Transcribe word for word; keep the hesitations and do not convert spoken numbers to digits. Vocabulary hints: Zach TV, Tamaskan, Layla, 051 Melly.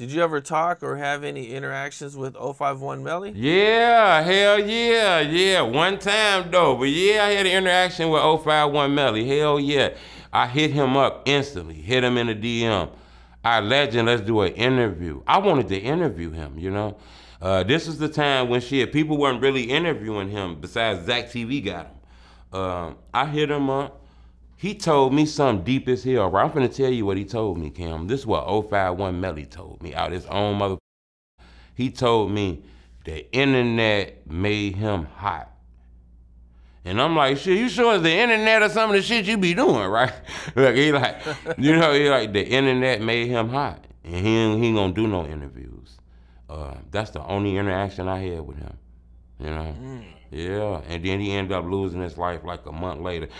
Did you ever talk or have any interactions with oh five one Melly? Yeah, hell yeah, yeah. One time though, but yeah, I had an interaction with oh five one Melly, hell yeah. I hit him up instantly, hit him in a D M. All right, legend, let's do an interview. I wanted to interview him, you know? Uh, this is the time when shit, people weren't really interviewing him besides Zach T V got him. Uh, I hit him up. He told me something deep as hell, bro. I'm finna tell you what he told me, Cam. This is what oh five one Melly told me out his own mother. He told me the internet made him hot. And I'm like, shit, you sure it's the internet or some of the shit you be doing, right? Like, he like, you know, he like, the internet made him hot. And he ain't, he ain't gonna do no interviews. Uh, that's the only interaction I had with him, you know? Mm. Yeah, and then he ended up losing his life like a month later.